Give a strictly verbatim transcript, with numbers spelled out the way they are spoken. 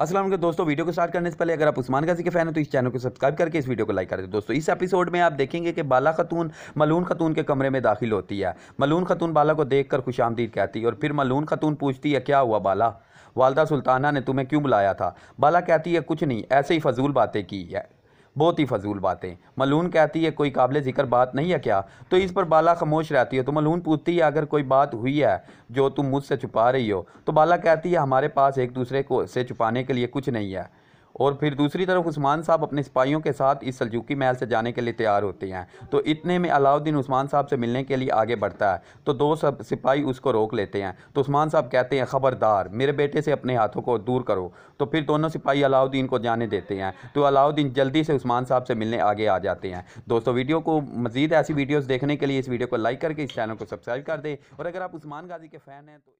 अस्सलाम वालेकुम दोस्तों, वीडियो को स्टार्ट करने से पहले अगर आप उस्मान गाजी के फैन हो तो इस चैनल को सब्सक्राइब करके इस वीडियो को लाइक कर दें। दोस्तों इस एपिसोड में आप देखेंगे कि बाला खतून मलहुन खातून के कमरे में दाखिल होती है। मलहुन खातून बाला को देखकर खुशामदीद कहती है और फिर मलहुन खातून पूछती है, क्या हुआ बाला, वालदा सुल्ताना ने तुम्हें क्यों बुलाया था? बाला कहती है, कुछ नहीं, ऐसे ही फजूल बातें की है, बहुत ही फजूल बातें। मलहुन कहती है, कोई काबिल ज़िक्र बात नहीं है क्या? तो इस पर बाला खामोश रहती है। तो मलहुन पूछती है, अगर कोई बात हुई है जो तुम मुझसे छुपा रही हो? तो बाला कहती है, हमारे पास एक दूसरे को से छुपाने के लिए कुछ नहीं है। और फिर दूसरी तरफ उस्मान साहब अपने सिपाहियों के साथ इस सल्जूकी महल से जाने के लिए तैयार होते हैं। तो इतने में अलाउद्दीन उस्मान साहब से मिलने के लिए आगे बढ़ता है तो दो सब सिपाही उसको रोक लेते हैं। तो उस्मान साहब कहते हैं, ख़बरदार, मेरे बेटे से अपने हाथों को दूर करो। तो फिर दोनों सिपाही अलाउद्दीन को जाने देते हैं। तो अलाउद्दीन जल्दी से उस्मान साहब से मिलने आगे आ जाते हैं। दोस्तों वीडियो को मज़ीद ऐसी वीडियोज़ देखने के लिए इस वीडियो को लाइक करके इस चैनल को सब्सक्राइब कर दें और अगर आप उस्मान गाजी के फ़ैन हैं तो